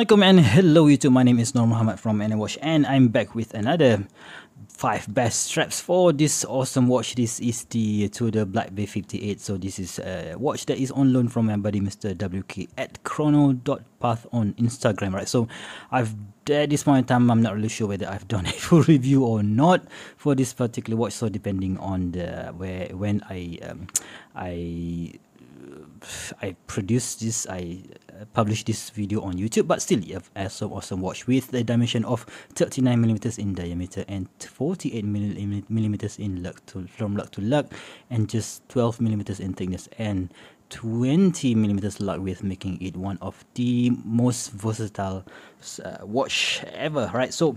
Assalamualaikum and hello YouTube, my name is Norm Muhammad from NWatch and I'm back with another 5 best straps for this awesome watch. This is the Tudor Black Bay 58. So this is a watch that is on loan from my buddy Mr. WK at chrono.path on Instagram, right? So I've, at this point in time, I'm not really sure whether I've done a full review or not for this particular watch. So depending on the when I produce this, I publish this video on YouTube, but still as an awesome watch with a dimension of 39mm in diameter and 48mm in lug to, from lug to lug, and just 12mm in thickness and 20mm lug width, making it one of the most versatile watch ever, right? So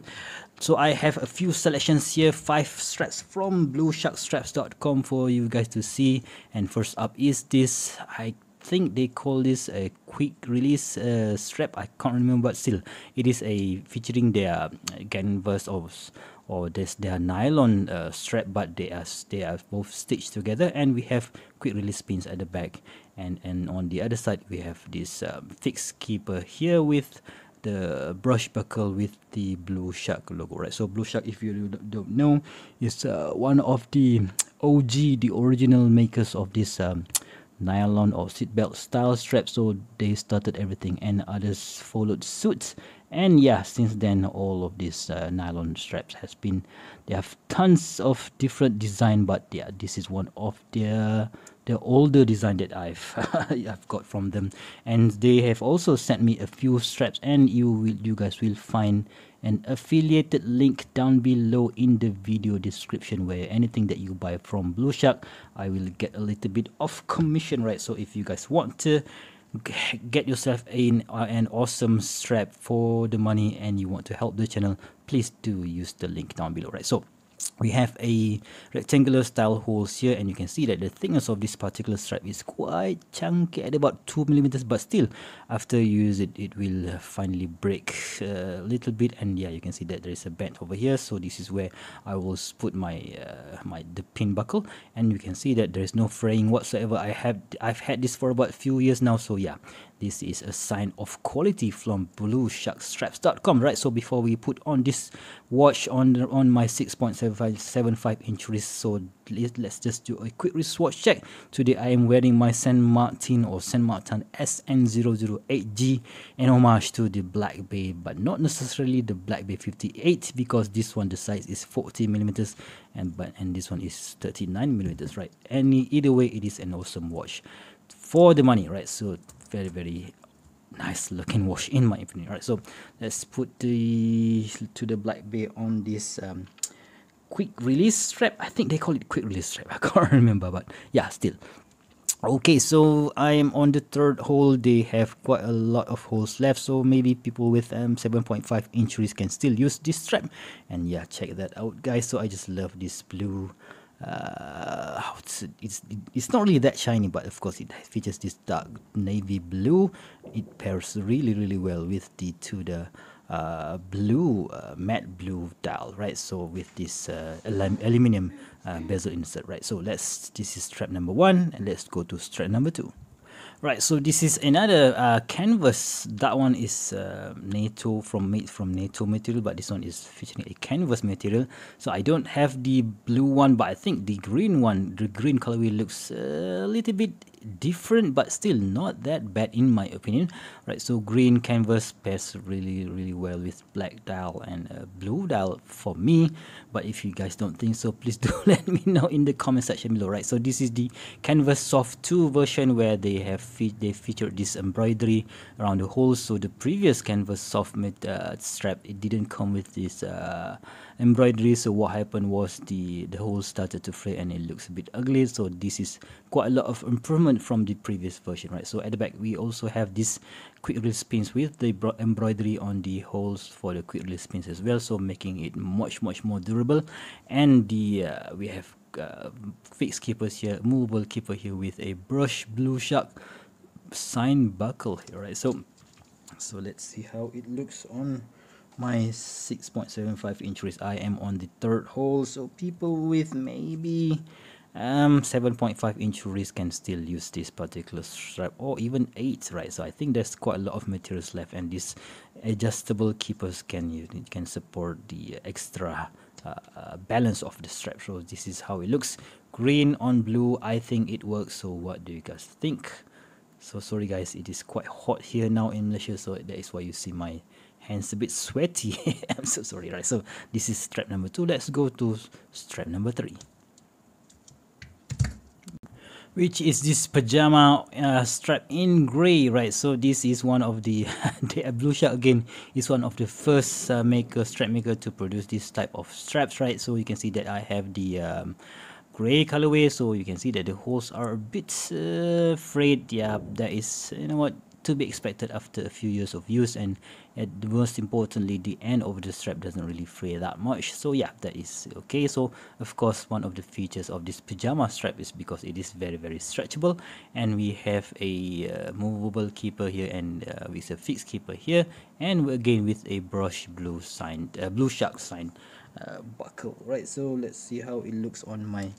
I have a few selections here, 5 straps from BluSharkStraps.com for you guys to see. And first up is this, I think they call this a quick release strap, I can't remember, but still it is a featuring their canvas or this their nylon strap, but they are both stitched together, and we have quick release pins at the back, and on the other side we have this fixed keeper here with the brush buckle with the Blue Shark logo, right? So Blue Shark, if you don't know, is one of the OG, the original makers of this nylon or seatbelt style strap. So they started everything and others followed suit, and yeah, since then all of these nylon straps has been, they have tons of different design, but yeah, this is one of the older design that I've got from them. And they have also sent me a few straps, and you guys will find an affiliated link down below in the video description, where anything that you buy from Blue Shark, I will get a little bit of commission, right? So if you guys want to get yourself an awesome strap for the money and you want to help the channel, please do use the link down below, right? So we have a rectangular style holes here, and you can see that the thickness of this particular strap is quite chunky at about 2mm, but still after you use it, it will finally break a little bit. And yeah, you can see that there is a bend over here, so this is where I will put my the pin buckle, and you can see that there is no fraying whatsoever. I've had this for about a few years now, so yeah, this is a sign of quality from BluSharkStraps.com, right? So before we put on this watch on my 6.75 inch wrist, so let's just do a quick wristwatch check. Today I am wearing my San Martin SN008G, an homage to the Black Bay, but not necessarily the Black Bay 58, because this one, the size is 40mm and this one is 39mm, right? And either way, it is an awesome watch for the money, right? So very, very nice looking watch in my opinion. All right, so let's put the Tudor Black Bay on this quick release strap. I think they call it quick release strap, I can't remember, but yeah, still okay. So I am on the 3rd hole. They have quite a lot of holes left, so maybe people with 7.5 inch wrist can still use this strap. And yeah, check that out guys. So I just love this blue, it's not really that shiny, but of course it features this dark navy blue. It pairs really well with the Tudor blue, matte blue dial, right? So with this aluminium bezel insert, right? So this is strap number 1, and let's go to strap number 2. Right, so this is another canvas. That one is made from NATO material, but this one is featuring a canvas material. So I don't have the blue one, but I think the green one, the green colorway looks a little bit different, but still not that bad in my opinion. Right, so green canvas pairs really well with black dial and blue dial for me. But if you guys don't think so, please do let me know in the comment section below. Right, so this is the canvas soft 2 version, where they featured this embroidery around the holes. So the previous canvas soft strap, it didn't come with this embroidery, so what happened was the holes started to fray and it looks a bit ugly. So this is quite a lot of improvement from the previous version, right? So at the back we also have this quick release pins with the embroidery on the holes for the quick release pins as well, so making it much more durable. And we have fixed keepers here, movable keeper here with a brush Blue Shark sign buckle here, right? So let's see how it looks on my 6.75 inch wrist. I am on the 3rd hole, so people with maybe 7.5 inch wrist can still use this particular strap, or even 8, right? So I think there's quite a lot of materials left, and these adjustable keepers can support the extra balance of the strap. So this is how it looks, green on blue. I think it works. So what do you guys think? So sorry guys, it is quite hot here now in Malaysia, so that is why you see my hands a bit sweaty. I'm so sorry, right? So this is strap number 2. Let's go to strap number 3, which is this pajama strap in grey, right? So this is one of the, Blue Shark again is one of the first strap maker to produce this type of straps, right? So you can see that I have the grey colorway, so you can see that the holes are a bit frayed. Yeah, that is, you know what, to be expected after a few years of use, and most importantly, the end of the strap doesn't really fray that much. So yeah, that is okay. So of course, one of the features of this pajama strap is because it is very, very stretchable, and we have a movable keeper here, and with a fixed keeper here, and again with a brush blue sign, Blue Shark sign buckle, right? So let's see how it looks on my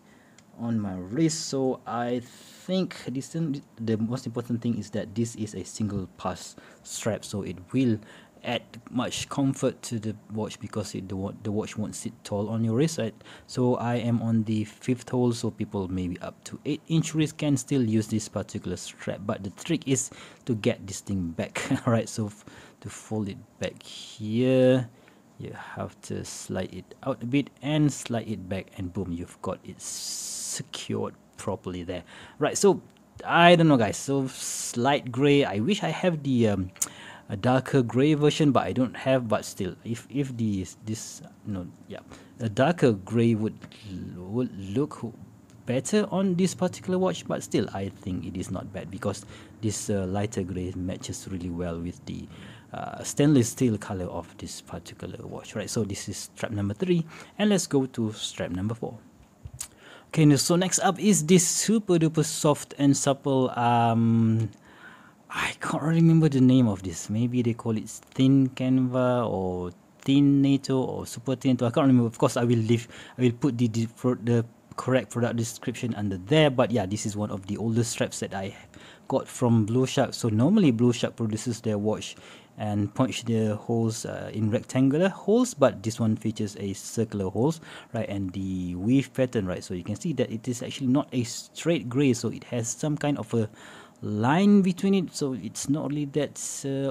wrist. So I think this, the most important thing is that this is a single pass strap, so it will add much comfort to the watch, because the watch won't sit tall on your wrist, right? So I am on the 5th hole, so people maybe up to 8-inch wrist can still use this particular strap, but the trick is to get this thing back. Alright, so to fold it back here, you have to slide it out a bit and slide it back, and boom, you've got it secured properly there, right? So I don't know guys, so light gray, I wish I have the a darker gray version, but I don't have. But still, if this no, yeah, a darker gray would look better on this particular watch, but still I think it is not bad, because this lighter gray matches really well with the stainless steel color of this particular watch, right? So this is strap number 3, and let's go to strap number 4. Okay, so next up is this super duper soft and supple, I can't remember the name of this, maybe they call it thin canva or thin NATO or super thin NATO. I can't remember. Of course, I will put the correct product description under there. But yeah, this is one of the older straps that I got from Blue Shark. So normally Blue Shark produces their watch and punch the holes in rectangular holes, but this one features a circular holes, right, and the weave pattern, right? So you can see that it is actually not a straight gray, so it has some kind of a line between it, so it's not really that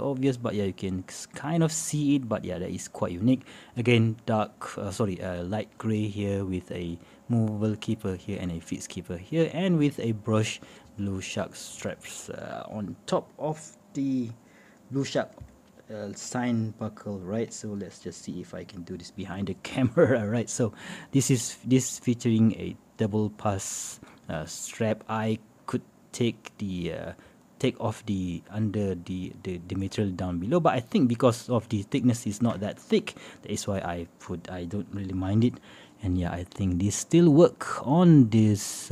obvious, but yeah, you can kind of see it. But yeah, that is quite unique. Again, light gray here with a movable keeper here and a fixed keeper here, and with a brush Blue Shark straps on top of the Blue Shark sign buckle, right? So let's just see if I can do this behind the camera, right? So this featuring a double pass strap. I could take off the material down below, but I think because of the thickness is not that thick, that is why I don't really mind it. And yeah, I think this still work on this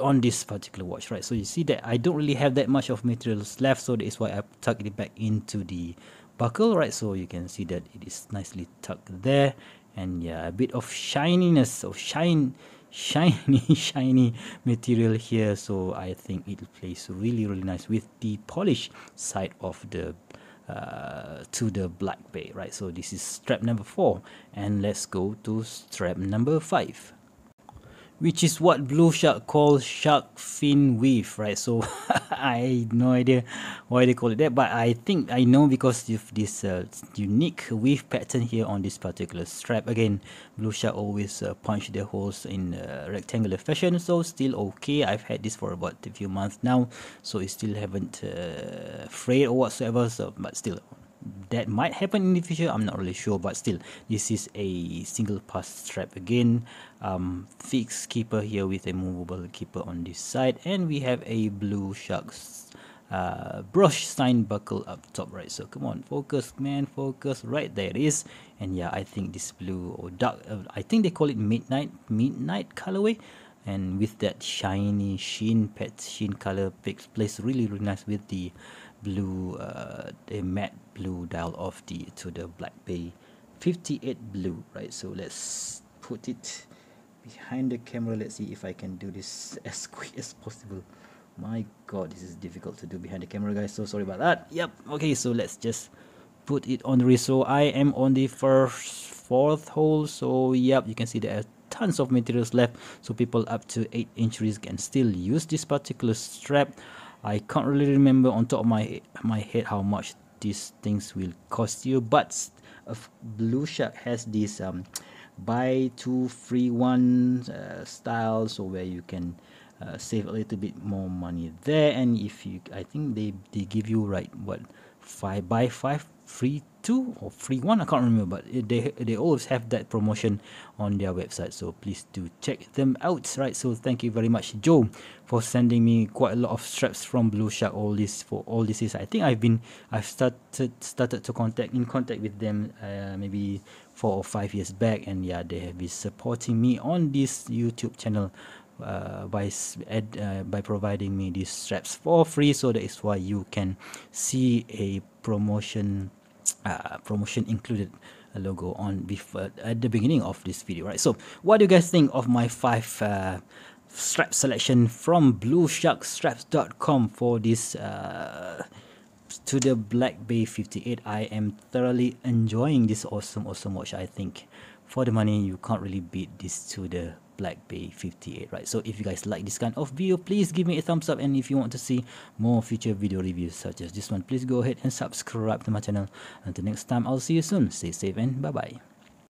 on this particular watch, right? So you see that I don't really have that much of materials left, so that is why I tucked it back into the buckle, right? So you can see that it is nicely tucked there, and yeah, a bit of shininess or shiny material here. So I think it plays really, really nice with the polished side of the Tudor Black Bay, right? So this is strap number 4, and let's go to strap number 5, which is what Blue Shark calls Shark Fin Weave, right? So I no idea why they call it that, but I think I know because of this unique weave pattern here on this particular strap. Again, Blue Shark always punch their holes in rectangular fashion, so still okay. I've had this for about a few months now, so it still haven't frayed or whatsoever, so, but still, that might happen in the future, I'm not really sure. But still, this is a single pass strap again, fixed keeper here with a movable keeper on this side, and we have a Blue Shark brush sign buckle up top, right? So come on, focus man, focus, right, there it is. And yeah, I think this blue or dark, I think they call it midnight colorway, and with that shiny sheen color, plays really, really nice with the blue, a matte blue dial of the Tudor Black Bay 58 blue, right? So let's put it behind the camera. Let's see if I can do this as quick as possible. My god, this is difficult to do behind the camera, guys, so sorry about that. Yep, okay, so let's just put it on the wrist. So I am on the fourth hole, so yep, you can see there are tons of materials left, so people up to 8 inches can still use this particular strap. I can't really remember on top of my head how much these things will cost you, but Blue Shark has this buy 2 free 1 style, so where you can save a little bit more money there. And if you, I think they give you, right, what, 5 buy 5 free 2 or free 1, I can't remember, but they always have that promotion on their website, so please do check them out. Right, so thank you very much, Joe, for sending me quite a lot of straps from Blue Shark. All this is, I think I've started to contact with them maybe 4 or 5 years back, and yeah, they have been supporting me on this YouTube channel by providing me these straps for free. So that is why you can see a promotion included logo on before at the beginning of this video, right? So what do you guys think of my 5 strap selection from BluSharkStraps.com for this Tudor Black Bay 58? I am thoroughly enjoying this awesome watch. I think for the money, you can't really beat this Tudor Black Bay 58, right? So if you guys like this kind of video, please give me a thumbs up, and if you want to see more future video reviews such as this one, please go ahead and subscribe to my channel. Until next time, I'll see you soon. Stay safe and bye bye.